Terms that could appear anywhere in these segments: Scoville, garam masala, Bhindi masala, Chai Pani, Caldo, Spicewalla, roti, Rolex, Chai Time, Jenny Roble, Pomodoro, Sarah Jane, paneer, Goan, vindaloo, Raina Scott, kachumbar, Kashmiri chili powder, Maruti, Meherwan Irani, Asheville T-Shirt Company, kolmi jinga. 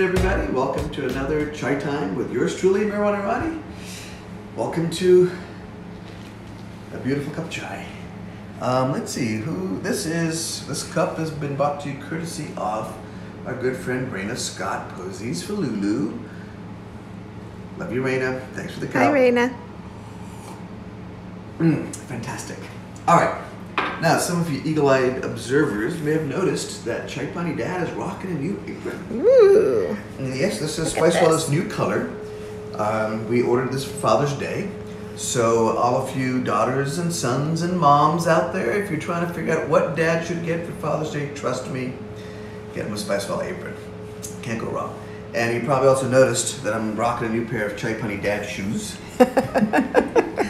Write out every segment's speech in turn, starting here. afternoon, everybody. Welcome to another Chai Time with yours truly, Meherwan Irani. Welcome to a beautiful cup of chai. Let's see who this is. This cup has been brought to you courtesy of our good friend Raina Scott, Posies for Lulu. Love you, Raina. Thanks for the cup. Hi, Raina. Fantastic. All right. Now, some of you eagle-eyed observers may have noticed that Chai Pani Dad is rocking a new apron. Ooh. And yes, this is Spicewalla's new color. We ordered this for Father's Day. So all of you daughters and sons and moms out there, if you're trying to figure out what Dad should get for Father's Day, trust me, get him a Spicewalla apron. Can't go wrong. And you probably also noticed that I'm rocking a new pair of Chai Pani Dad shoes.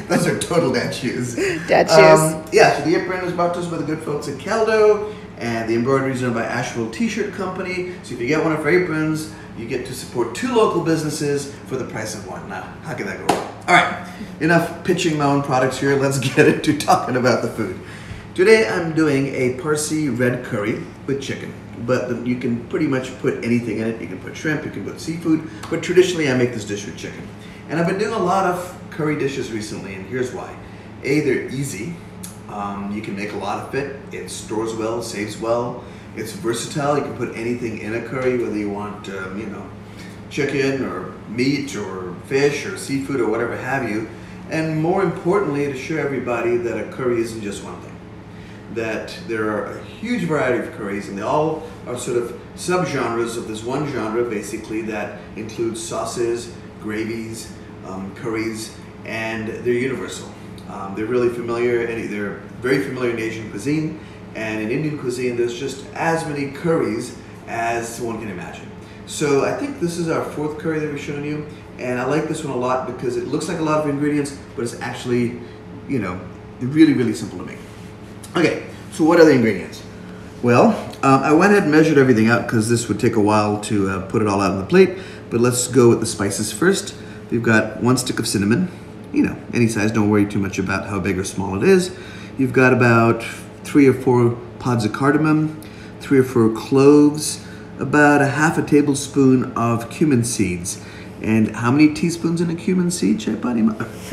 Those are total dad shoes. Dad shoes. Yeah, so the apron was brought to us by the good folks at Caldo, and the embroidery is done by Asheville T-Shirt Company. So if you get one of our aprons, you get to support two local businesses for the price of one. Now, how can that go wrong? All right, enough pitching my own products here. Let's get into talking about the food. Today, I'm doing a Parsi red curry with chicken, but you can pretty much put anything in it. You can put shrimp, you can put seafood, but traditionally, I make this dish with chicken. And I've been doing a lot of curry dishes recently, and here's why. A, they're easy. You can make a lot of it. It stores well, saves well. It's versatile. You can put anything in a curry, whether you want, you know, chicken or meat or fish or seafood or whatever have you. And more importantly, to show everybody that a curry isn't just one thing. That there are a huge variety of curries, and they all are sort of subgenres of this one genre, basically, that includes sauces, gravies, curries, and they're universal. They're really familiar, and they're very familiar in Asian cuisine, and in Indian cuisine there's just as many curries as one can imagine. So I think this is our fourth curry that we've shown you, and I like this one a lot because it looks like a lot of ingredients, but it's actually, you know, really, really simple to make. Okay, so what are the ingredients? Well, I went ahead and measured everything out because this would take a while to put it all out on the plate, but let's go with the spices first. You've got one stick of cinnamon, you know, any size, don't worry too much about how big or small it is. You've got about 3 or 4 pods of cardamom, 3 or 4 cloves, about a half a tablespoon of cumin seeds. And how many teaspoons in a cumin seed, Chai Pani?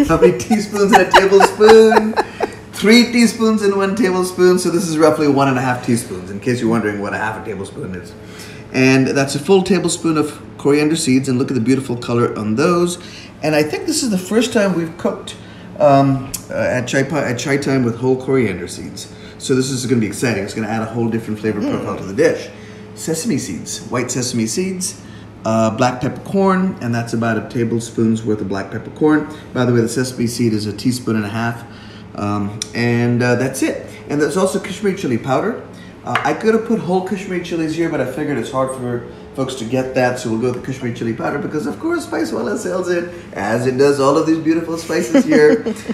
How many teaspoons in a tablespoon? 3 teaspoons in 1 tablespoon. So this is roughly 1.5 teaspoons, in case you're wondering what a half a tablespoon is. And that's a full tablespoon of coriander seeds, and look at the beautiful color on those. And I think this is the first time we've cooked at Chai Time with whole coriander seeds. So this is going to be exciting. It's going to add a whole different flavor profile to the dish. Sesame seeds, white sesame seeds, black peppercorn, and that's about a tablespoon's worth of black peppercorn. By the way, the sesame seed is a 1.5 teaspoons. That's it. And there's also Kashmiri chili powder. I could have put whole Kashmiri chilies here, but I figured it's hard for folks to get that, so we'll go with the Kashmiri chili powder because, of course, Spicewalla sells it, as it does all of these beautiful spices here. If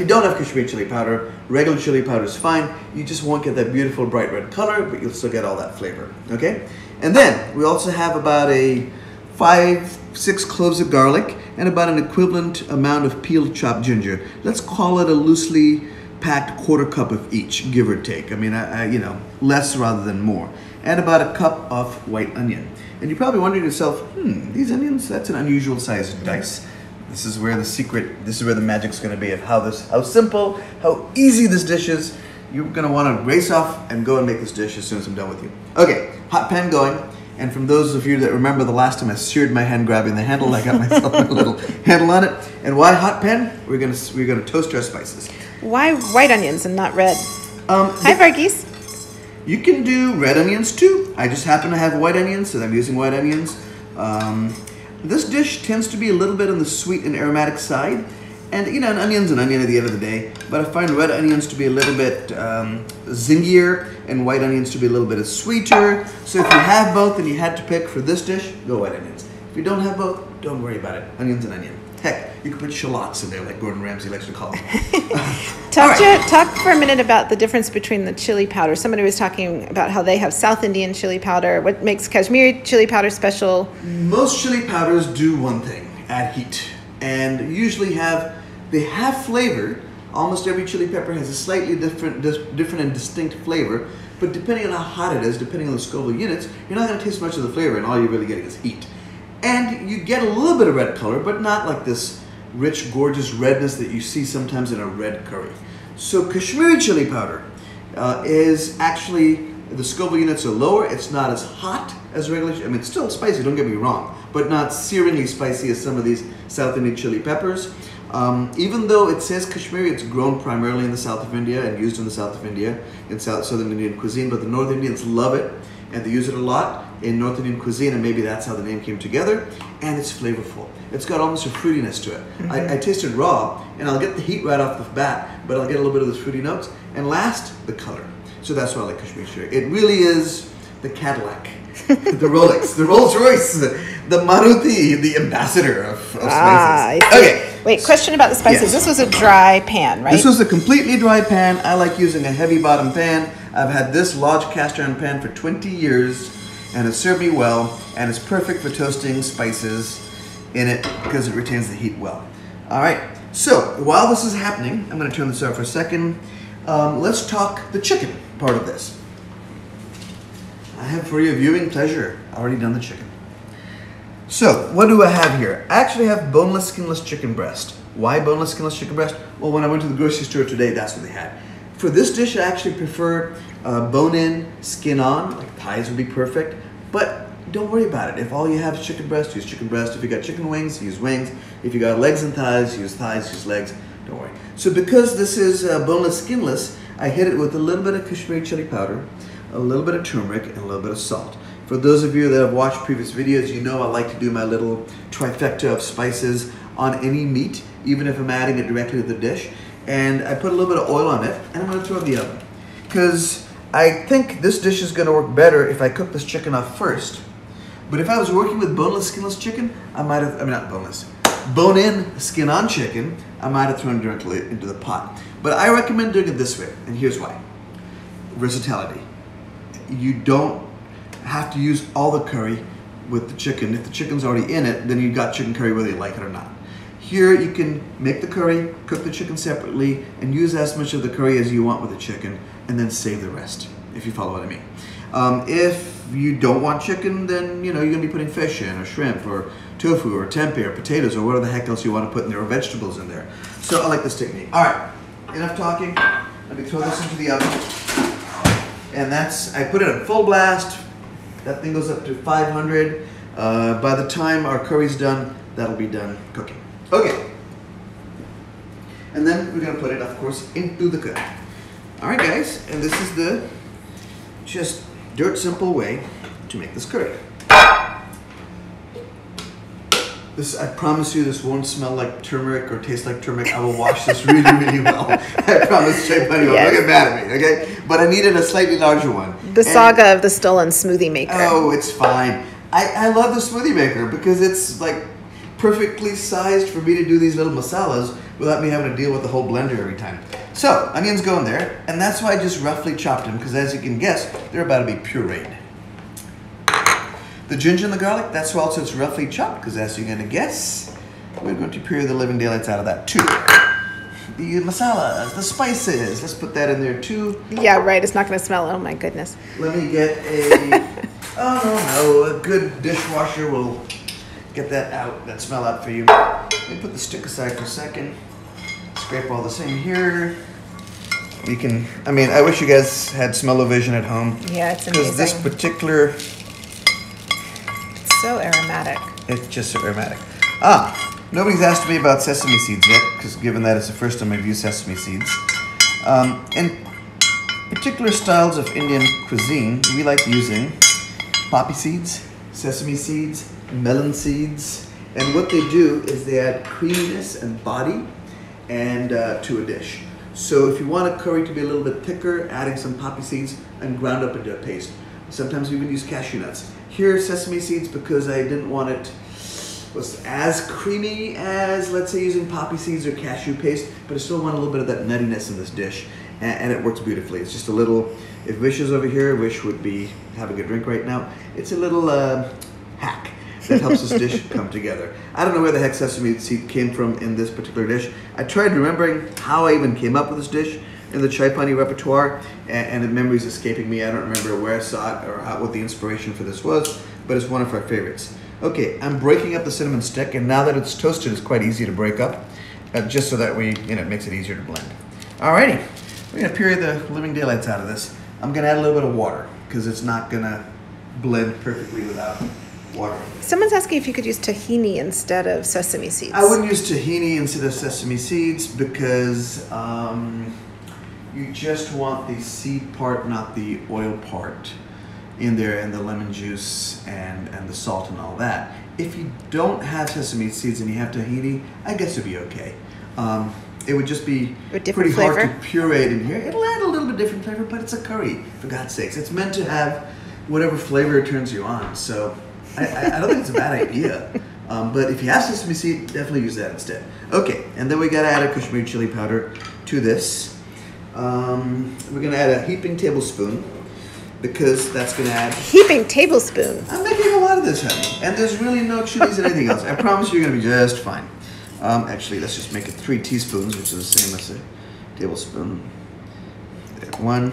you don't have Kashmiri chili powder, regular chili powder is fine. You just won't get that beautiful bright red color, but you'll still get all that flavor, okay? And then we also have about a 5 or 6 cloves of garlic and about an equivalent amount of peeled chopped ginger. Let's call it a loosely packed 1/4 cup of each, give or take. I mean, you know, less rather than more. And about a cup of white onion. And you're probably wondering to yourself, these onions, that's an unusual sized dice. This is where the secret, this is where the magic's gonna be of how simple, how easy this dish is. You're gonna wanna race off and go and make this dish as soon as I'm done with you. Okay, hot pan going. And from those of you that remember the last time I seared my hand grabbing the handle, I got myself a little handle on it. And why hot pan? We're gonna toast our spices. Why white onions and not red? Hi, Varghese. You can do red onions too. I just happen to have white onions, so I'm using white onions. This dish tends to be a little bit on the sweet and aromatic side. And you know, an onion's an onion at the end of the day, but I find red onions to be a little bit zingier and white onions to be a little bit sweeter. So if you have both and you had to pick for this dish, go white onions. If you don't have both, don't worry about it. Onion's an onion. Heck, you can put shallots in there, like Gordon Ramsay likes to call them. Talk for a minute about the difference between the chili powder. Somebody was talking about how they have South Indian chili powder. What makes Kashmiri chili powder special? Most chili powders do one thing, add heat. And usually they have flavor, Almost every chili pepper has a slightly different and distinct flavor, but depending on how hot it is, depending on the Scoville units, you're not going to taste much of the flavor, and all you're really getting is heat. And you get a little bit of red color, but not like this rich, gorgeous redness that you see sometimes in a red curry. So Kashmiri chili powder is actually, the Scoville units are lower, it's not as hot as regular, I mean it's still spicy, don't get me wrong, but not searingly spicy as some of these South Indian chili peppers. Even though it says Kashmiri, it's grown primarily in the south of India and used in the south of India, in southern Indian cuisine, but the North Indians love it and they use it a lot in North Indian cuisine, and maybe that's how the name came together. And it's flavorful. It's got almost a fruitiness to it. Mm-hmm. I taste it raw and I'll get the heat right off the bat, but I'll get a little bit of those fruity notes. And last, the color. So that's why I like Kashmiri chili. It really is the Cadillac, the Rolex, the Rolls Royce, the Maruti, the ambassador of spices. Okay. Wait, question about the spices. Yes. This was a dry pan, right? This was a completely dry pan. I like using a heavy bottom pan. I've had this large cast iron pan for 20 years. And it served me well, and it's perfect for toasting spices in it because it retains the heat well. All right, so while this is happening, I'm gonna turn this off for a second. Let's talk the chicken part of this. I have for your viewing pleasure already done the chicken. So what do I have here? I actually have boneless, skinless chicken breast. Why boneless, skinless chicken breast? Well, when I went to the grocery store today, that's what they had. For this dish, I actually prefer bone-in, skin-on, like thighs would be perfect, but don't worry about it. If all you have is chicken breast, use chicken breast. If you got chicken wings, use wings. If you got legs and thighs, use legs, don't worry. So because this is boneless, skinless, I hit it with a little bit of Kashmiri chili powder, a little bit of turmeric, and a little bit of salt. For those of you that have watched previous videos, you know I like to do my little trifecta of spices on any meat, even if I'm adding it directly to the dish. And I put a little bit of oil on it, and I'm gonna throw it in the oven. Because I think this dish is gonna work better if I cook this chicken off first. But if I was working with boneless, skinless chicken, I might have, I mean not boneless, bone-in, skin-on chicken, I might have thrown directly into the pot. But I recommend doing it this way, and here's why. Versatility. You don't have to use all the curry with the chicken. If the chicken's already in it, then you've got chicken curry whether you like it or not. Here you can make the curry, cook the chicken separately, and use as much of the curry as you want with the chicken, and then save the rest, if you follow what I mean. If you don't want chicken, then you know, you're gonna be putting fish in, or shrimp, or tofu, or tempeh, or potatoes, or whatever the heck else you wanna put in there, or vegetables in there. So I like this technique. All right, enough talking. Let me throw this into the oven. And that's, I put it on full blast. That thing goes up to 500. By the time our curry's done, that'll be done cooking. Okay, and then we're gonna put it, of course, into the curry. All right, guys, and this is the just dirt simple way to make this curry. This, I promise you, this won't smell like turmeric or taste like turmeric. I will wash this really, really well. I promise, Chai Pani, yes. Don't get mad at me, okay? But I needed a slightly larger one. The saga of the stolen smoothie maker. Oh, it's fine. I love the smoothie maker because it's like perfectly sized for me to do these little masalas without me having to deal with the whole blender every time. So, onions go in there, and that's why I just roughly chopped them, because as you can guess, they're about to be pureed. The ginger and the garlic, that's why also it's roughly chopped, because as you're gonna guess, we're going to puree the living daylights out of that too. The masalas, the spices, let's put that in there too. Yeah, right, it's not gonna smell, oh my goodness. Let me get a, oh no, a good dishwasher will get that out, that smell out for you. Let me put the stick aside for a second. Scrape all this in here. You can, I mean, I wish you guys had smell-o-vision at home. Yeah, it's amazing. Because this particular... It's so aromatic. It's just so aromatic. Ah, nobody's asked me about sesame seeds yet, because given that it's the first time I've used sesame seeds. In particular styles of Indian cuisine, we like using poppy seeds, sesame seeds, melon seeds, and what they do is they add creaminess and body and to a dish. So if you want a curry to be a little bit thicker, adding some poppy seeds and ground up into a paste. Sometimes we even use cashew nuts. Here, sesame seeds, because I didn't want it was as creamy as, let's say, using poppy seeds or cashew paste, but I still want a little bit of that nuttiness in this dish, and it works beautifully. It's just a little, if Vish is over here, Vish would be having a drink right now, it's a little hack. that helps this dish come together. I don't know where the heck sesame seed came from in this particular dish. I tried remembering how I even came up with this dish in the Chai Pani repertoire, and the memory's escaping me. I don't remember where I saw it or what the inspiration for this was, but it's one of our favorites. Okay, I'm breaking up the cinnamon stick, and now that it's toasted, it's quite easy to break up, just so that we, it makes it easier to blend. Alrighty, we're gonna puree the living daylights out of this. I'm gonna add a little bit of water, because it's not gonna blend perfectly without water. Someone's asking if you could use tahini instead of sesame seeds. I wouldn't use tahini instead of sesame seeds, because you just want the seed part, not the oil part in there, and the lemon juice and the salt and all that. If you don't have sesame seeds and you have tahini, I guess it'd be okay. It would just be pretty hard to puree it in here. It'll add a little bit different flavor, but it's a curry, for God's sakes. It's meant to have whatever flavor turns you on, so I don't think it's a bad idea. But if you have sesame seed, definitely use that instead. Okay, and then we gotta add a Kashmiri chili powder to this. We're gonna add a heaping tablespoon, because that's gonna add... Heaping tablespoon? I'm making a lot of this, honey. And there's really no chilies or anything else. I promise you're gonna be just fine. Actually, let's just make it 3 teaspoons, which is the same as a tablespoon. There, 1. All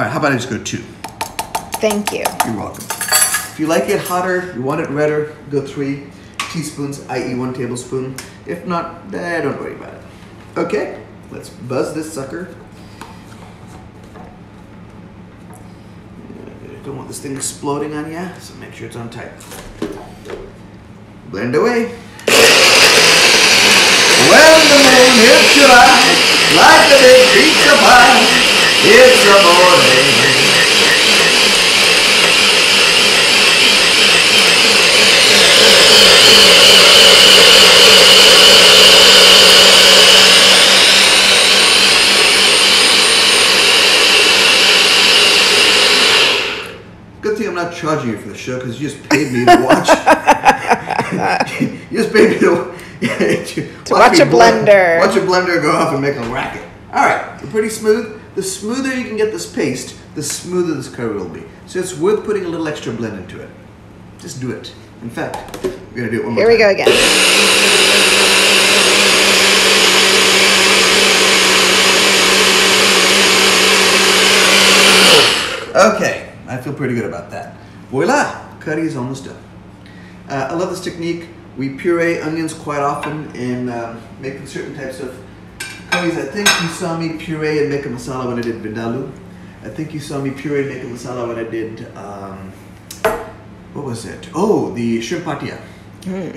right, how about I just go 2? Thank you. You're welcome. If you like it hotter, you want it redder, go 3 teaspoons, i.e. 1 tablespoon. If not, don't worry about it. Okay, let's buzz this sucker. Don't want this thing exploding on you, so make sure it's on tight. Blend away. Well, the moon hits your eye, like a big pizza pie. It's a morning. Good thing I'm not charging you for the show, because you just paid me to watch. You just paid me to watch a blender. Watch a blender go off and make a racket. All right, we're pretty smooth. The smoother you can get this paste, the smoother this curry will be. So it's worth putting a little extra blend into it. Just do it. In fact, we're gonna do it one more time. Here we go again. Okay, I feel pretty good about that. Voila, curry is almost done. I love this technique. We puree onions quite often in making certain types of curries. I think you saw me puree and make a masala when I did vindaloo. I think you saw me puree and make a masala when I did, what was it? Oh, the shrimp patia.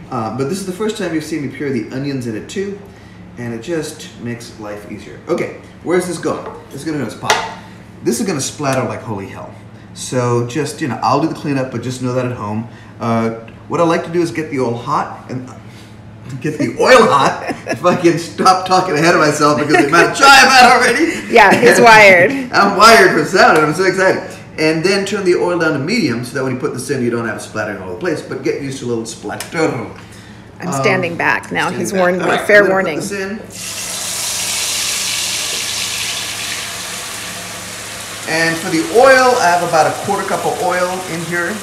But this is the first time you've seen me puree the onions in it too, and it just makes life easier. Okay, where's this going? It's going to spot. This is going to splatter like holy hell. So just, I'll do the cleanup, but just know that at home. What I like to do is get the oil hot, and get the oil hot, if I can stop talking ahead of myself because the amount of chai I'm at already. Yeah, he's wired. I'm wired for sound, and I'm so excited. And then turn the oil down to medium so that when you put this in, you don't have it splattering all over the place, but get used to a little splatter. I'm standing back now. He's warned me. Right, fair warning. Put this in. And for the oil, I have about a 1/4 cup of oil in here.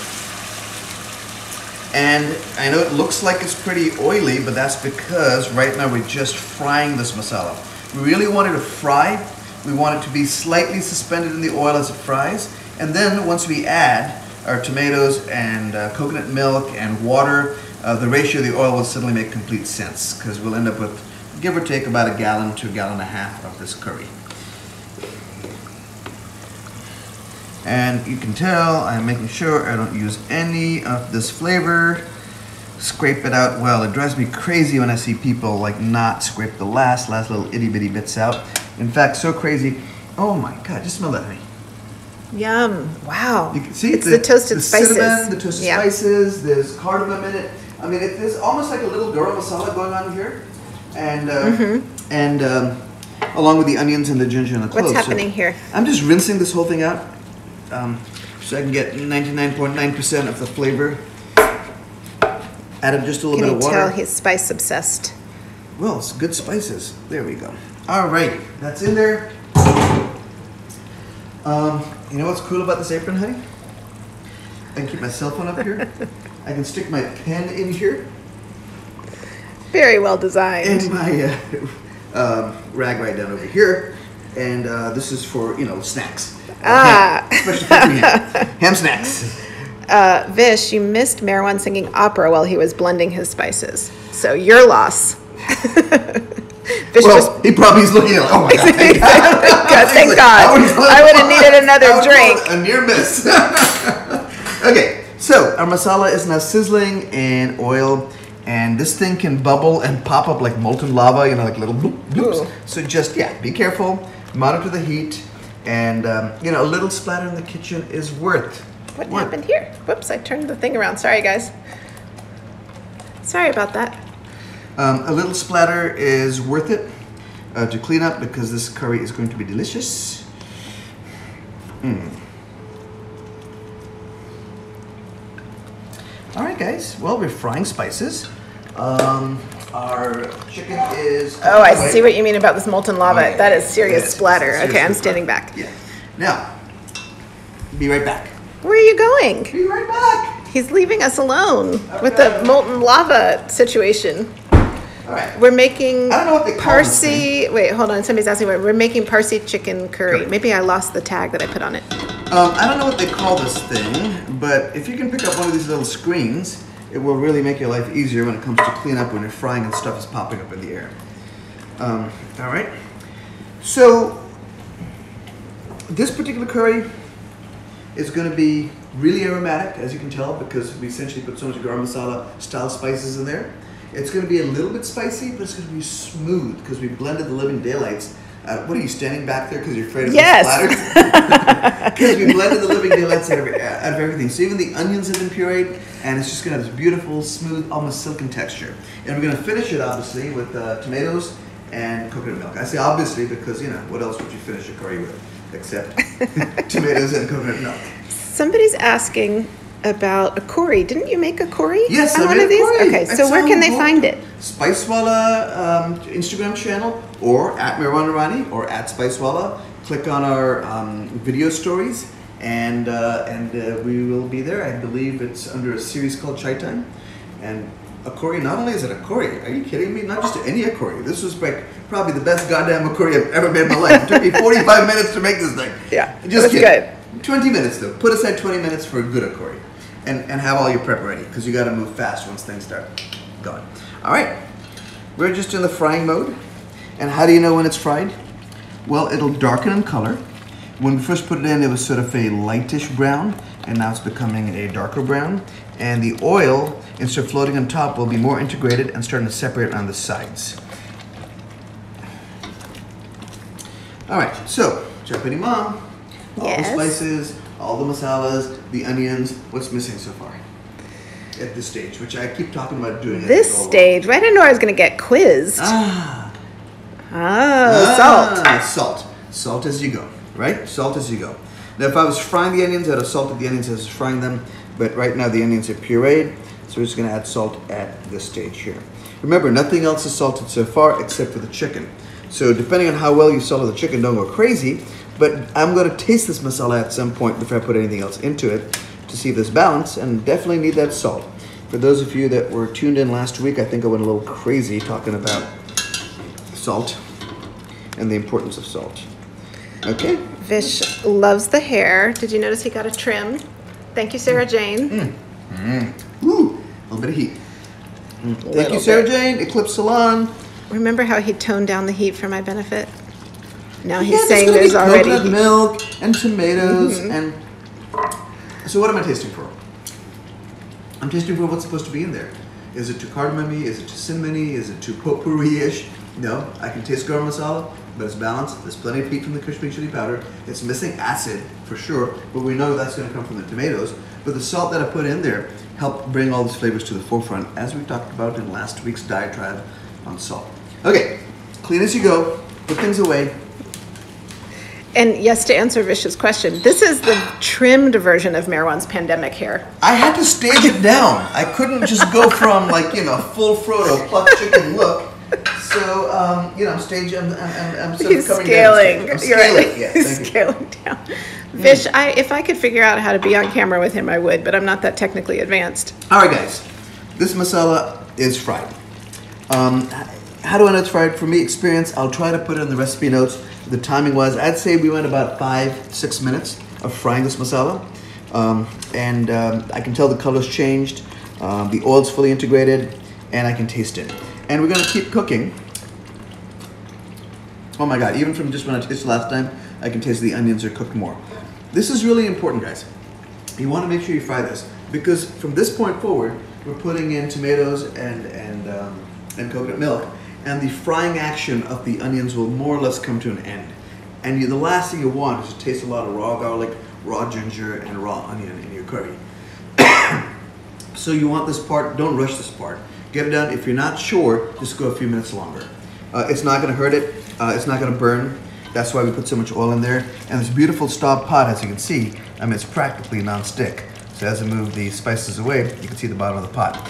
And I know it looks like it's pretty oily, but that's because right now we're just frying this masala. We really want it to fry. We want it to be slightly suspended in the oil as it fries. And then once we add our tomatoes and coconut milk and water, the ratio of the oil will suddenly make complete sense, because we'll end up with, give or take, about 1 gallon to 1.5 gallons of this curry. And you can tell I'm making sure I don't use any of this flavor. Scrape it out well. It drives me crazy when I see people not scrape the last little itty bitty bits out. In fact, so crazy. Oh my God, just smell that, honey. Yum, wow. You can see it's the toasted spices. Cinnamon, the toasted spices, there's cardamom in it. I mean, there's almost like a little garam masala going on here. And, along with the onions and the ginger and the cloves. What's happening here? I'm just rinsing this whole thing out. So I can get 99.9% of the flavor. Add him just a little bit of water. Can you tell he's spice obsessed? Well, it's good spices. There we go. All right, that's in there. You know what's cool about this apron, honey? I can keep my cell phone up here. I can stick my pen in here. Very well designed. And my rag right down over here. And this is for, you know, snacks. Ah. Ham, especially ham snacks. Vish, you missed Meherwan singing opera while he was blending his spices. So your loss. Vish, well, just... he probably is looking at like, oh my God, thank God. Thank God. I would have needed another drink. A near miss. Okay, so our masala is now sizzling in oil. And this thing can bubble and pop up like molten lava, you know, like little bloop, bloops. Ooh. So just, yeah, be careful, monitor the heat, and, you know, a little splatter in the kitchen is worth. What happened here? Whoops, I turned the thing around. Sorry, guys. Sorry about that. A little splatter is worth it to clean up because this curry is going to be delicious. Mm. All right, guys. Well, we're frying spices. Our chicken is... Oh, I see what you mean about this molten lava. Okay. That is serious splatter. Serious I'm standing back. Yeah. Now, be right back. Where are you going? Be right back. He's leaving us alone with the molten lava situation. All right. We're making Parsi... Wait, hold on. Somebody's asking. We're making Parsi chicken curry. Maybe I lost the tag that I put on it. I don't know what they call this thing, but if you can pick up one of these little screens, it will really make your life easier when it comes to cleanup when you're frying and stuff is popping up in the air. All right. So this particular curry is going to be really aromatic, as you can tell, because we essentially put so much garam masala style spices in there. It's going to be a little bit spicy, but it's going to be smooth because we blended the living daylights. What are you standing back there because you're afraid of the splatters? Because we blended the living daylights out of everything. So even the onions have been pureed, and it's just going to have this beautiful, smooth, almost silken texture. And we're going to finish it, obviously, with tomatoes and coconut milk. I say obviously because, you know, what else would you finish a curry with except tomatoes and coconut milk? Somebody's asking about a curry. Didn't you make a curry? Yes, I made one of these. Curry. Okay, so where can they find it? Spicewalla Instagram channel, or at Meherwan Irani, or at Spicewalla. Click on our video stories, and we will be there. I believe it's under a series called Chai Time. And a curry, not only is it a curry, are you kidding me? Not just any a curry. This was like probably the best goddamn curry I've ever made in my life. It took me 45 minutes to make this thing. Yeah, just kidding. Good. 20 minutes though. Put aside 20 minutes for a good a curry. And have all your prep ready because you got to move fast once things start going. All right, we're just in the frying mode. And how do you know when it's fried? Well, it'll darken in color. When we first put it in, it was sort of a lightish brown, and now it's becoming a darker brown. And the oil, instead of floating on top, will be more integrated and starting to separate on the sides. All right, so Chai Pani Mom, all the spices, all the masalas, the onions. What's missing so far at this stage, which I keep talking about doing? This stage, right? I didn't know I was going to get quizzed. Salt. Salt as you go, right? Salt as you go. Now, if I was frying the onions, I'd have salted the onions as I was frying them. But right now, the onions are pureed, so we're just going to add salt at this stage here. Remember, nothing else is salted so far except for the chicken. So depending on how well you salted the chicken, don't go crazy. But I'm going to taste this masala at some point before I put anything else into it to see this balance, and definitely need that salt. For those of you that were tuned in last week, I think I went a little crazy talking about salt and the importance of salt. Okay. Vish loves the hair. Did you notice he got a trim? Thank you, Sarah Jane. Ooh, a little bit of heat. Thank you, Sarah Jane, Eclipse Salon. Remember how he toned down the heat for my benefit? Now he's saying there's already coconut milk and tomatoes and... So what am I tasting for? I'm tasting for what's supposed to be in there. Is it too cardamom-y? Is it too cinnamon-y? Is it too potpourri-ish? No, I can taste garam masala, but it's balanced. There's plenty of heat from the Kashmiri chili powder. It's missing acid for sure, but we know that's going to come from the tomatoes. But the salt that I put in there helped bring all those flavors to the forefront, as we talked about in last week's diatribe on salt. Okay, clean as you go. Put things away. And yes, to answer Vish's question, this is the trimmed version of Meherwan's pandemic hair. I had to stage it down. I couldn't just go from, like, you know, full Frodo pluck chicken look So, I'm sort of coming scaling. Down. I'm scaling. Right. Yeah, he's scaling down. Vish, if I could figure out how to be on camera with him, I would, but I'm not that technically advanced. All right, guys. This masala is fried. How do I know it's fried? From me, experience, I'll try to put it in the recipe notes. The timing was, I'd say we went about 5-6 minutes of frying this masala. I can tell the color's changed. The oil's fully integrated, and I can taste it. And we're gonna keep cooking. Oh my God, even from just when I tasted last time, I can taste the onions are cooked more. This is really important, guys. You wanna make sure you fry this, because from this point forward, we're putting in tomatoes and coconut milk, and the frying action of the onions will more or less come to an end. And the last thing you want is to taste a lot of raw garlic, raw ginger, and raw onion in your curry. So you want this part, don't rush this part. Get it done. If you're not sure, just go a few minutes longer. It's not gonna hurt it, it's not gonna burn. That's why we put so much oil in there. And this beautiful stop pot, as you can see, I mean, it's practically non-stick. So as I move the spices away, you can see the bottom of the pot.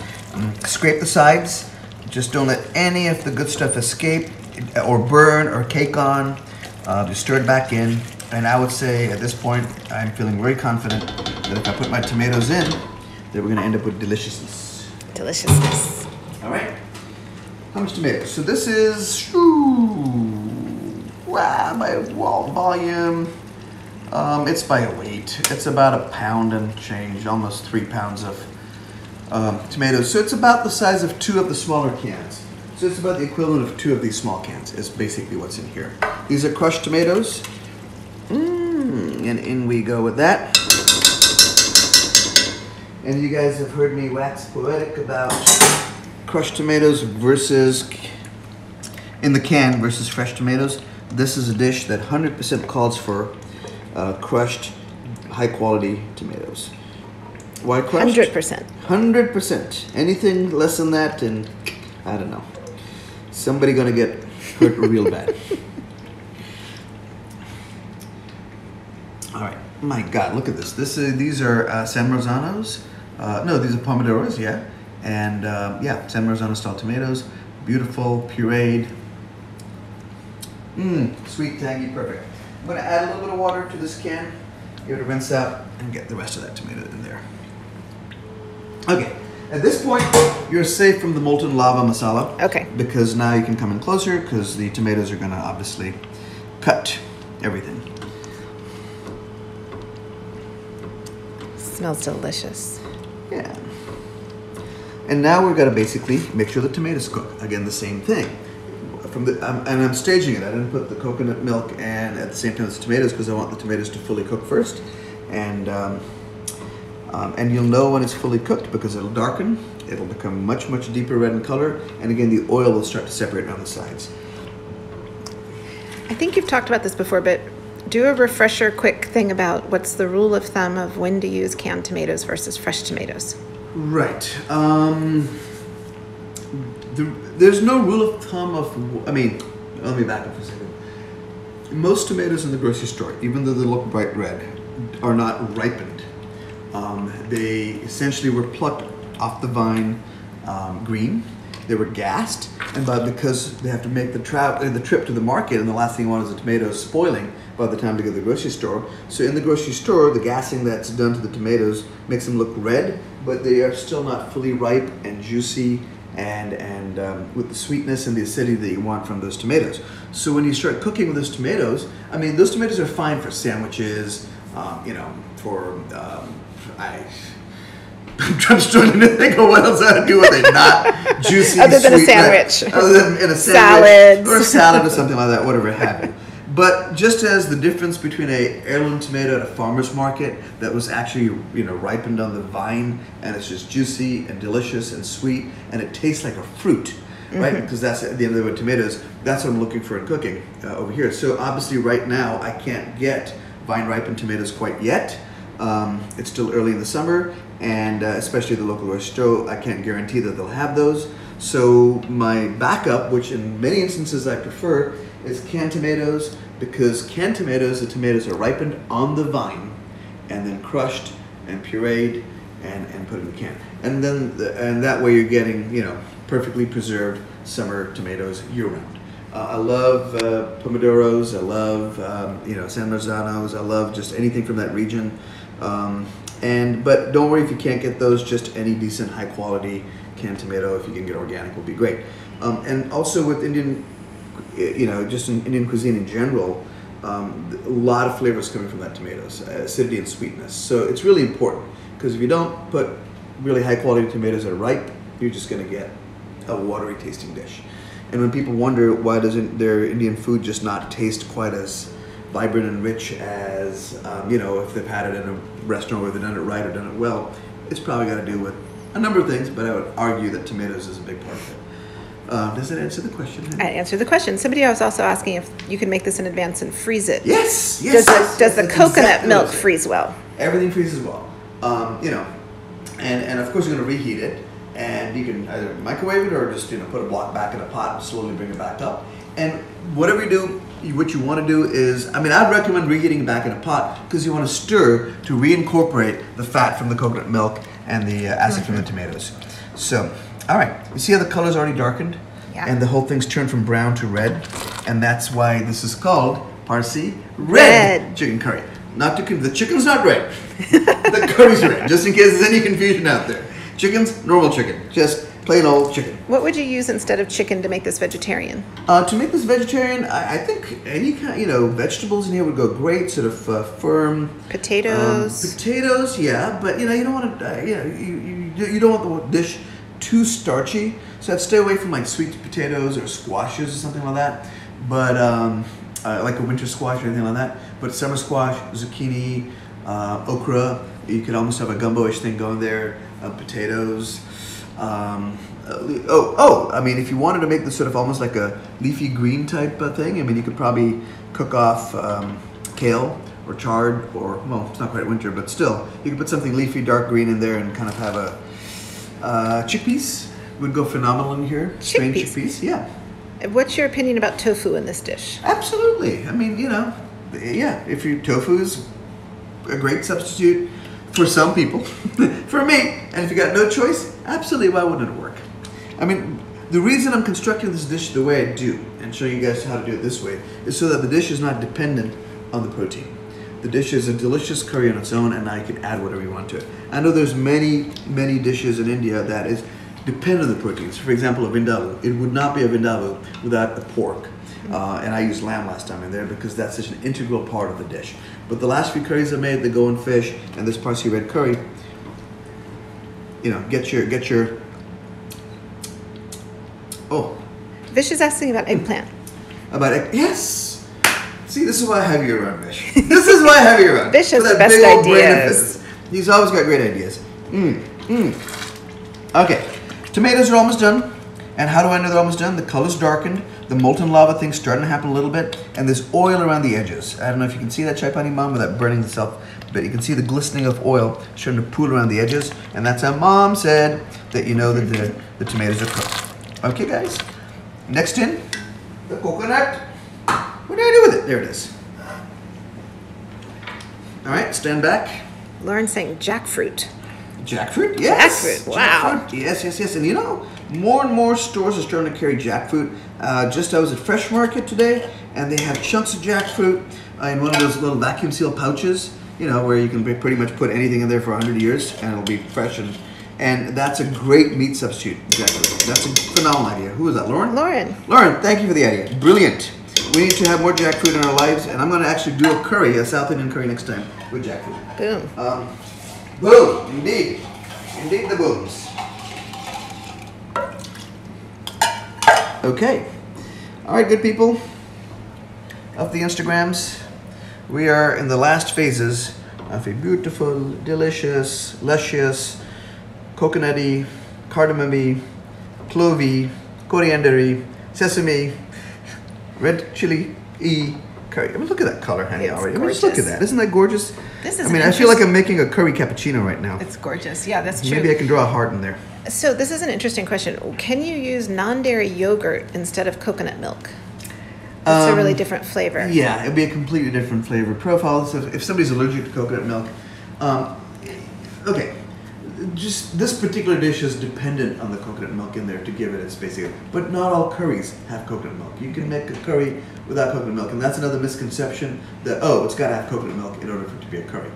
Scrape the sides. Just don't let any of the good stuff escape or burn or cake on. Just stir it back in. And I would say at this point, I'm feeling very confident that if I put my tomatoes in, that we're gonna end up with deliciousness. Deliciousness. All right, how much tomatoes? So this is, my volume, it's by weight. It's about 1 pound and change, almost 3 pounds of tomatoes. So it's about the size of 2 of the smaller cans. So it's about the equivalent of 2 of these small cans is basically what's in here. These are crushed tomatoes. And in we go with that. And you guys have heard me wax poetic about crushed tomatoes versus in the can versus fresh tomatoes. This is a dish that 100% calls for crushed, high-quality tomatoes. Why crushed? 100%. 100%. Anything less than that, and I don't know. Somebody gonna get hurt real bad. All right. My God, look at this. These are San Marzano's. No, these are Pomodoros, yeah. And San Marzano style tomatoes. Beautiful, pureed. Sweet, tangy, perfect. I'm gonna add a little bit of water to this can, give it a rinse out, and get the rest of that tomato in there. Okay, at this point, you're safe from the molten lava masala. Okay. Because now you can come in closer, because the tomatoes are gonna obviously cut everything. Smells delicious. Yeah. And now we're gonna basically make sure the tomatoes cook. Again, the same thing. And I'm staging it. I didn't put the coconut milk and at the same time as the tomatoes because I want the tomatoes to fully cook first. And you'll know when it's fully cooked because it'll darken. It'll become much, much deeper red in color. And again, the oil will start to separate on the sides. I think you've talked about this before, but do a refresher quick thing about what's the rule of thumb of when to use canned tomatoes versus fresh tomatoes. Right. There's no rule of thumb of, let me back up for a second. Most tomatoes in the grocery store, even though they look bright red, are not ripened. They essentially were plucked off the vine green. They were gassed, but because they have to make the trip to the market, and the last thing you want is the tomatoes spoiling by the time they go to the grocery store. So in the grocery store, the gassing that's done to the tomatoes makes them look red, but they are still not fully ripe and juicy and with the sweetness and the acidity that you want from those tomatoes. So when you start cooking with those tomatoes, those tomatoes are fine for sandwiches, I'm trying to think of what else I would do with it. Not juicy, other than sweet, a sandwich. Salad. Or a salad or something like that, whatever happened. But just as the difference between an heirloom tomato at a farmer's market that was actually ripened on the vine and it's just juicy and delicious and sweet and it tastes like a fruit, right? Because that's at the end of the word tomatoes, that's what I'm looking for in cooking over here. So obviously right now I can't get vine ripened tomatoes quite yet. It's still early in the summer, and especially the local grocery store, I can't guarantee that they'll have those. So my backup, which in many instances I prefer, is canned tomatoes, because canned tomatoes, the tomatoes are ripened on the vine and then crushed and pureed and put in the can. And that way you're getting, perfectly preserved summer tomatoes year-round. I love Pomodoros, I love San Marzanos, I love just anything from that region. But don't worry if you can't get those, just any decent high quality canned tomato, if you can get organic, will be great. And also with Indian, just in Indian cuisine in general, a lot of flavors coming from that tomatoes, acidity and sweetness. So it's really important, because if you don't put really high quality tomatoes that are ripe, you're just gonna get a watery tasting dish. And when people wonder why doesn't their Indian food just not taste quite as vibrant and rich as, if they've had it in a restaurant where they've done it right or done it well, it's probably got to do with a number of things, but I would argue that tomatoes is a big part of it. Does that answer the question? I answered the question. Somebody was also asking if you can make this in advance and freeze it. Yes, yes. Does the coconut milk freeze well? Everything freezes well. And of course you're going to reheat it. And you can either microwave it or just put a block back in a pot and slowly bring it back up. And whatever you do, what you want to do is, I'd recommend reheating it back in a pot, because you want to stir to reincorporate the fat from the coconut milk and the acid from the tomatoes. So, all right, you see how the color's already darkened? Yeah. And the whole thing's turned from brown to red, and that's why this is called Parsi red chicken curry. Not to the chicken's not red. The curry's red, just in case there's any confusion out there. Chicken's normal chicken, just plain old chicken. What would you use instead of chicken to make this vegetarian? To make this vegetarian, I think any kind, vegetables in here would go great. Sort of firm potatoes. Potatoes, yeah, but you don't want to. You don't want the dish too starchy, so I'd stay away from like sweet potatoes or squashes or something like that. But like a winter squash or anything like that. But summer squash, zucchini, okra. You could almost have a gumbo-ish thing going there. Potatoes. If you wanted to make this sort of almost like a leafy green type of thing, you could probably cook off kale or chard, or, well, it's not quite winter, but still, you could put something leafy, dark green in there and kind of have a chickpeas would go phenomenal in here. Strained chickpeas, yeah. What's your opinion about tofu in this dish? Absolutely. If your tofu's a great substitute. For some people, for me, and if you got no choice, absolutely, why wouldn't it work? The reason I'm constructing this dish the way I do and showing you guys how to do it this way is so that the dish is not dependent on the protein. The dish is a delicious curry on its own, and now you can add whatever you want to it. I know there's many, many dishes in India that is dependent on the proteins. For example, a vindaloo. It would not be a vindaloo without the pork. And I used lamb last time in there because that's such an integral part of the dish. But the last few curries I made, the Goan fish and this Parsi red curry, get your. Oh. Vish is asking about eggplant. Yes. See, this is why I have you around, Vish. This is why I have you around. Vish has the best ideas. He's always got great ideas. Okay, tomatoes are almost done. And how do I know they're almost done? The color's darkened. The molten lava thing's starting to happen a little bit, and there's oil around the edges. I don't know if you can see that, Chai Pani Mom, without burning itself, but you can see the glistening of oil starting to pool around the edges, and that's how Mom said that that the tomatoes are cooked. Okay, guys. Next in, the coconut. What do I do with it? There it is. All right, stand back. Lauren's saying jackfruit. Jackfruit, yes. Jackfruit, wow. Jackfruit, yes. And more and more stores are starting to carry jackfruit. I was at Fresh Market today, and they have chunks of jackfruit in one of those little vacuum seal pouches, where you can pretty much put anything in there for 100 years, and it'll be fresh. And that's a great meat substitute, jackfruit. That's a phenomenal idea. Who was that, Lauren? Lauren, thank you for the idea. Brilliant. We need to have more jackfruit in our lives, and I'm going to actually do a curry, a South Indian curry next time with jackfruit. Boom. Boom, indeed. Indeed the booms. Okay. All right, good people of the Instagrams. We are in the last phases of a beautiful, delicious, luscious, coconutty, cardamom-y, clovey, coriander-y, sesame, red chili-y curry. Look at that color, honey, already. Just look at that. Isn't that gorgeous? This is I feel like I'm making a curry cappuccino right now. It's gorgeous. Yeah, that's true. Maybe I can draw a heart in there. So this is an interesting question. Can you use non-dairy yogurt instead of coconut milk? That's a really different flavor. Yeah, it'd be a completely different flavor profile. So if somebody's allergic to coconut milk, okay. just this particular dish is dependent on the coconut milk in there to give it its basic. But not all curries have coconut milk. You can make a curry without coconut milk, and that's another misconception that, oh, it's got to have coconut milk in order for it to be a curry.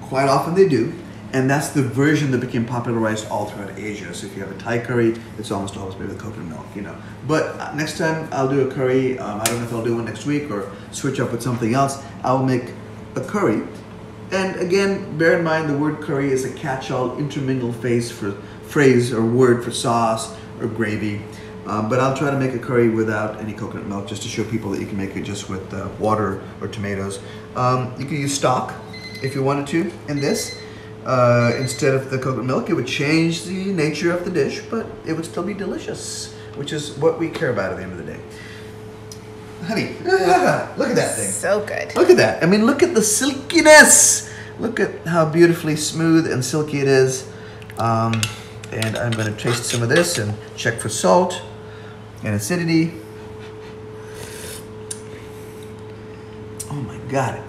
Quite often they do, and that's the version that became popularized all throughout Asia. So if you have a Thai curry, it's almost always made with coconut milk, you know. But next time I'll do a curry, I don't know if I'll do one next week or switch up with something else. I'll make a curry. And again, bear in mind the word curry is a catch-all intermingled phrase or word for sauce or gravy. But I'll try to make a curry without any coconut milk just to show people that you can make it just with water or tomatoes. You can use stock if you wanted to in this. Instead of the coconut milk, it would change the nature of the dish, but it would still be delicious, which is what we care about at the end of the day. Honey, look at that thing. So good. Look at that. I mean, look at the silkiness. Look at how beautifully smooth and silky it is. And I'm going to taste some of this and check for salt and acidity. Oh my God.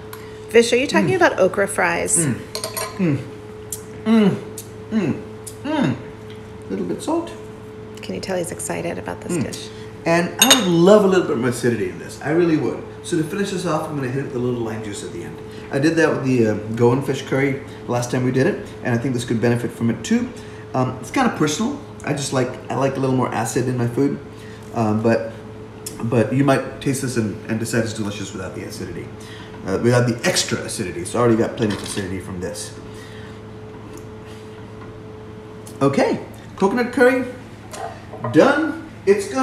Vish, are you talking about okra fries? A little bit salt. Can you tell he's excited about this dish? And I would love a little bit more acidity in this. I really would. So to finish this off, I'm going to hit it with a little lime juice at the end. I did that with the Goan fish curry last time we did it, and I think this could benefit from it too. It's kind of personal. I like a little more acid in my food, but you might taste this and decide it's delicious without the acidity, without the extra acidity. It's already got plenty of acidity from this. Okay, coconut curry done. This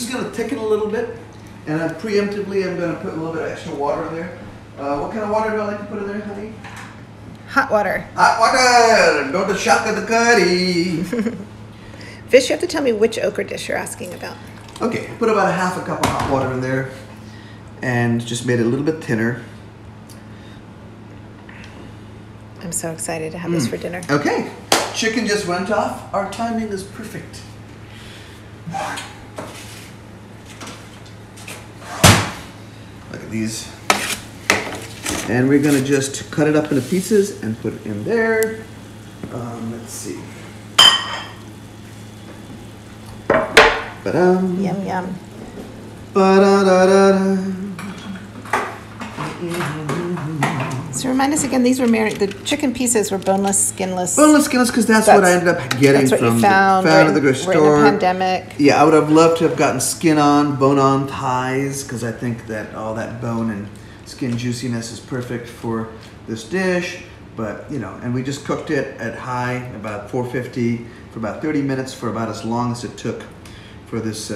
is gonna thicken a little bit, and I'm gonna put a little bit of extra water in there. What kind of water do I like to put in there, honey? Hot water. Hot water! Don't shock the curry! Vish, you have to tell me which okra dish you're asking about. Okay, put about a half a cup of hot water in there, and just made it a little bit thinner. I'm so excited to have this for dinner. Okay, chicken just went off. Our timing is perfect. Look at these. And we're gonna just cut it up into pieces and put it in there. Let's see. Ba-dum. Yum yum. Ba-da-da-da-da. So remind us again, these were the chicken pieces were boneless, skinless. Boneless, skinless, because that's what I ended up getting from the grocery store. We're in a pandemic. Yeah, I would have loved to have gotten skin on, bone on thighs, because I think that all that bone and skin juiciness is perfect for this dish. But, you know, and we just cooked it at high, about 450, for about 30 minutes, for about as long as it took for this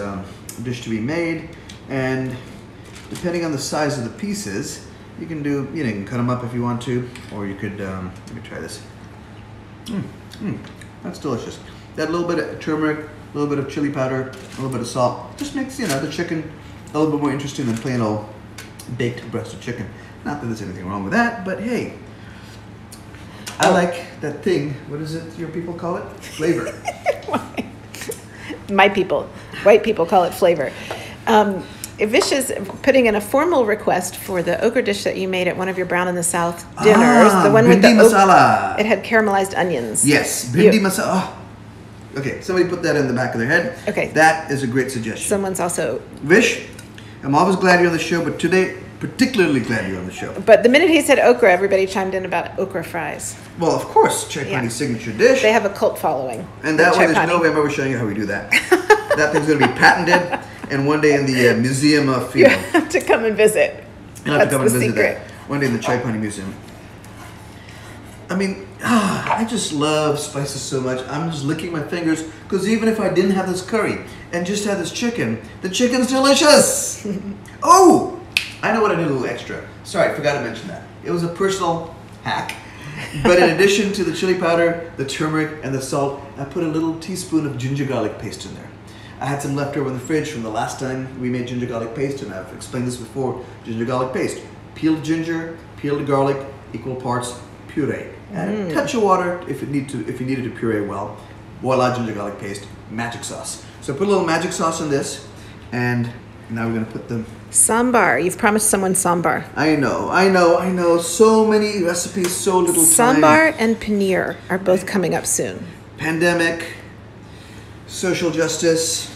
dish to be made. And depending on the size of the pieces, you can do, you know, you can cut them up if you want to, or you could, let me try this. That's delicious. That little bit of turmeric, a little bit of chili powder, a little bit of salt, just makes, you know, the chicken a little bit more interesting than plain old baked breast of chicken. Not that there's anything wrong with that, but hey, I like that thing. What is it your people call it? Flavor. My people, white people call it flavor. Vish is putting in a formal request for the okra dish that you made at one of your Brown in the South dinners. The one with the Bhindi masala. It had caramelized onions. Yes, Bhindi masala. Oh. Okay, somebody put that in the back of their head. Okay. That is a great suggestion. Someone's also... Vish, I'm always glad you're on the show, but today, particularly glad you're on the show. But the minute he said okra, everybody chimed in about okra fries. Well, of course, Chai Pani's signature dish. They have a cult following. And that one, there's no way I'm ever showing you how we do that. That thing's going to be patented. And one day in the Museum of... You have to come and visit. You'll have to come and visit that. One day in the Chai Pani Museum. I mean, I just love spices so much. I'm just licking my fingers, because even if I didn't have this curry and just had this chicken, the chicken's delicious. Oh, I know what I did a little extra. Sorry, I forgot to mention that. It was a personal hack. But in addition to the chili powder, the turmeric, and the salt, I put a little teaspoon of ginger garlic paste in there. I had some left over in the fridge from the last time we made ginger garlic paste, and I've explained this before, ginger garlic paste. Peeled ginger, peeled garlic, equal parts, puree. Add a touch of water if you needed to puree well. Voila, ginger garlic paste, magic sauce. So I put a little magic sauce in this, and Now we're going to put them. Sambar. You've promised someone sambar. I know. So many recipes, so little time. Sambar and paneer are both coming up soon. Pandemic, social justice.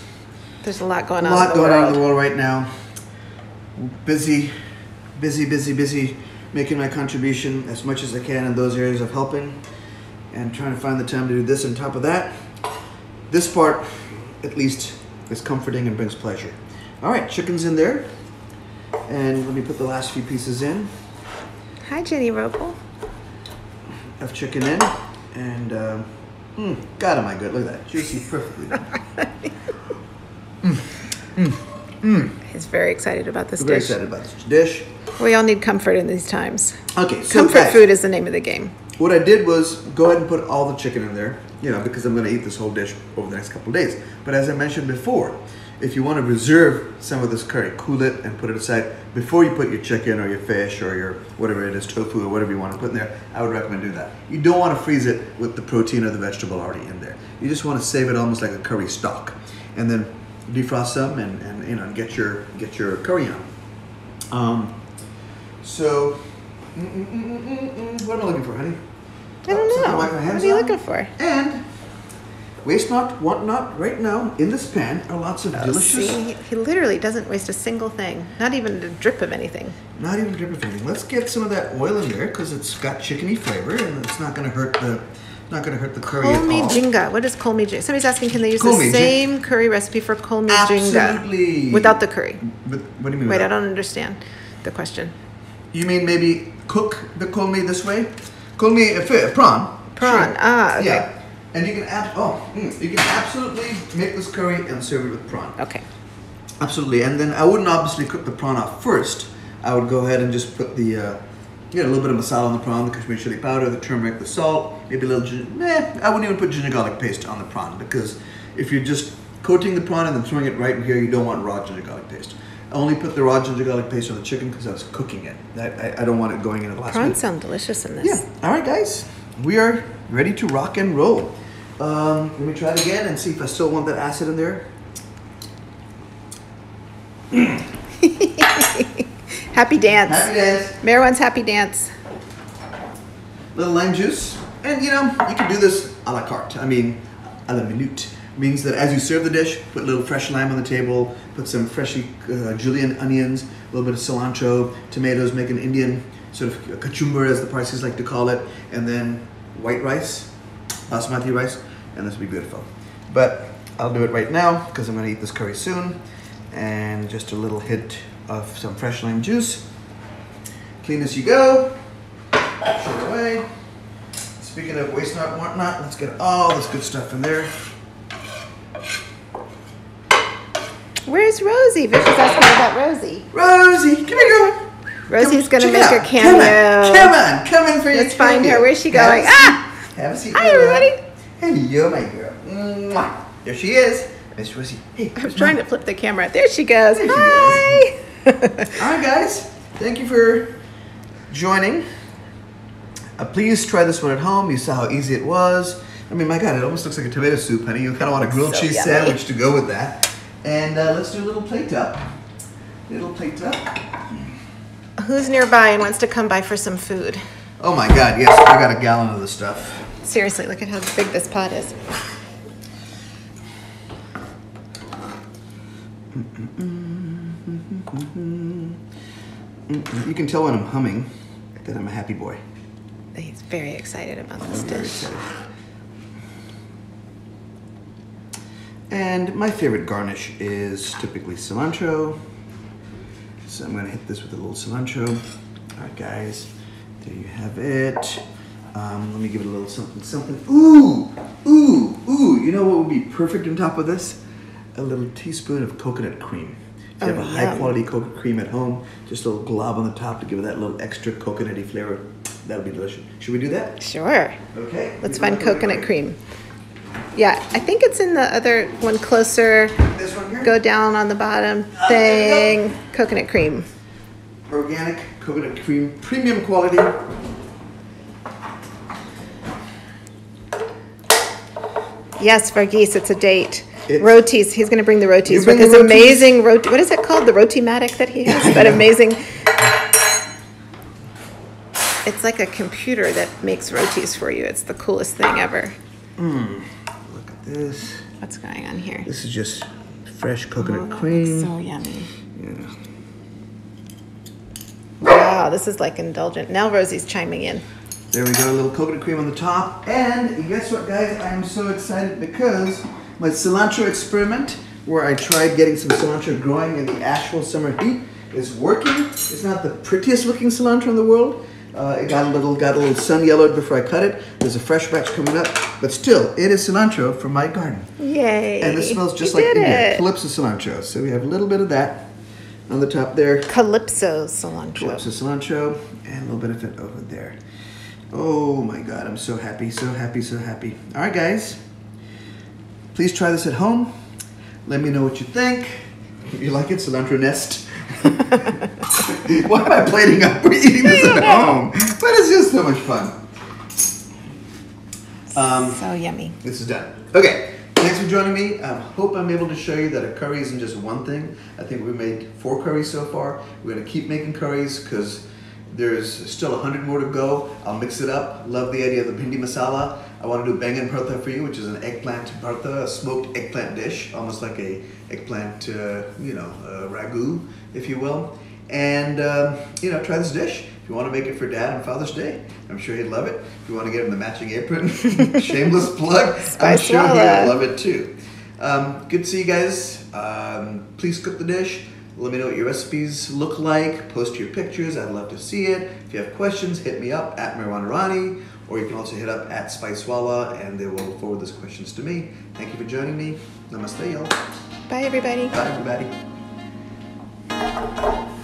There's a lot going on. A lot going on in the world right now. Busy, making my contribution as much as I can in those areas of helping and trying to find the time to do this on top of that. This part, at least, is comforting and brings pleasure. All right, chicken's in there. And let me put the last few pieces in. Hi, Jenny Roble. Have chicken in. And, God, am I good. Look at that. Juicy, perfectly done. He's very excited about this dish. Very excited about this dish. We all need comfort in these times. Okay, so comfort food is the name of the game. What I did was go ahead and put all the chicken in there, you know, because I'm going to eat this whole dish over the next couple of days. But as I mentioned before, if you want to reserve some of this curry, cool it and put it aside before you put your chicken or your fish or your whatever it is, tofu or whatever you want to put in there, I would recommend doing that. You don't want to freeze it with the protein or the vegetable already in there. You just want to save it almost like a curry stock, and then defrost some and you know, get your curry on. So what am I looking for, honey? I don't know. What are you looking for? And waste not, want not. Right now in this pan are lots of delicious. See, he literally doesn't waste a single thing. Not even a drip of anything. Not even a drip of anything. Let's get some of that oil in there because it's got chickeny flavor and it's not going to hurt the. Not going to hurt the curry at all. Kolmi jinga. What is kolmi jinga? Somebody's asking, can they use the same curry recipe for kolmi jinga? Absolutely. Without the curry. But what do you mean? Wait, I don't understand the question. You mean maybe cook the kolmi this way? Kolmi, prawn. Prawn. Sure. Ah. Okay. Yeah. And you can absolutely make this curry and serve it with prawn. Okay. Absolutely. And then I wouldn't obviously cook the prawn off first. I would go ahead and just put the. You know, a little bit of masala on the prawn, the Kashmiri chili powder, the turmeric, the salt, maybe a little ginger. I wouldn't even put ginger garlic paste on the prawn because if you're just coating the prawn and then throwing it right in here, you don't want raw ginger garlic paste. I only put the raw ginger garlic paste on the chicken because I was cooking it. I don't want it going in a glass. Prawns sound delicious in this. Yeah. All right, guys. We are ready to rock and roll. Let me try it again and see if I still want that acid in there. Happy dance. Happy dance. Meherwan's happy dance. Little lime juice. And you know, you can do this a la carte. I mean, a la minute. Means that as you serve the dish, put a little fresh lime on the table, put some freshly julienne onions, a little bit of cilantro, tomatoes, make an Indian sort of kachumbar as the Parsis like to call it, and then white rice, basmati rice, and this will be beautiful. But I'll do it right now because I'm going to eat this curry soon. And just a little hit of some fresh lime juice. Clean as you go. Throw it away. Speaking of waste not, want not, let's get all this good stuff in there. Where's Rosie? Vish was asking about Rosie. Rosie, come here, girl. Rosie's going to make her cameo. Come on, come in for your cameo. Let's find her. Where's she going? Have a seat. Hi, everybody. Hello, my girl. Mwah. There she is. Miss Rosie. Hey, I was trying to flip the camera. There she goes. There she Hi. Goes. All right, guys. Thank you for joining. Please try this one at home. You saw how easy it was. I mean, my God, it almost looks like a tomato soup, honey. You kind of want a grilled cheese sandwich to go with that. And let's do a little plate up. Little plate up. Who's nearby and wants to come by for some food? Oh my God, yes. I got a gallon of this stuff. Seriously, look at how big this pot is. You can tell when I'm humming that I'm a happy boy. He's very excited about this dish. And my favorite garnish is typically cilantro. So I'm going to hit this with a little cilantro. All right, guys, there you have it. Let me give it a little something, something. Ooh! You know what would be perfect on top of this? A little teaspoon of coconut cream. If you have a high quality coconut cream at home, just a little glob on the top to give it that little extra coconutty flavor. That'll be delicious. Should we do that? Sure. Okay. Let's find coconut cream. Yeah, I think it's in the other one closer. This one here? Go down on the bottom thing. Coconut cream. Organic coconut cream, premium quality. Yes, Varghese, it's a date. kids. Rotis. He's going to bring the rotis with his amazing roti. What is it called? The roti-matic that he has. That amazing. It's like a computer that makes rotis for you. It's the coolest thing ever. Mm. Look at this. What's going on here? This is just fresh coconut cream. So yummy. Yeah. Wow, this is like indulgent. Now Rosie's chiming in. There we go, a little coconut cream on the top. And guess what, guys? I'm so excited because my cilantro experiment, where I tried getting some cilantro growing in the Asheville summer heat, is working. It's not the prettiest looking cilantro in the world. It got a little sun yellowed before I cut it. There's a fresh batch coming up, but still, it is cilantro from my garden. Yay! And it smells just like India, Calypso cilantro. So we have a little bit of that on the top there. Calypso cilantro. Calypso cilantro, and a little bit of it over there. Oh my God, I'm so happy, so happy, so happy. All right, guys, please try this at home. Let me know what you think. If you like it, cilantro nest. Why am I plating up? We're eating this at home. But it's just so much fun. So yummy. This is done. Okay, thanks for joining me. I hope I'm able to show you that a curry isn't just one thing. I think we've made 4 curries so far. We're going to keep making curries because there's still 100 more to go. I'll mix it up. Love the idea of the Bhindi masala. I want to do bangan bharta for you, which is an eggplant bharta, a smoked eggplant dish, almost like a eggplant, ragu, if you will. And, try this dish. If you want to make it for Dad on Father's Day, I'm sure he'd love it. If you want to get him the matching apron, shameless plug, I'm sure he'd love it too. Good to see you guys. Please cook the dish. Let me know what your recipes look like. Post your pictures. I'd love to see it. If you have questions, hit me up at Meherwan Irani, or you can also hit up at Spicewalla, and they will forward those questions to me. Thank you for joining me. Namaste, y'all. Bye, everybody. Bye, everybody.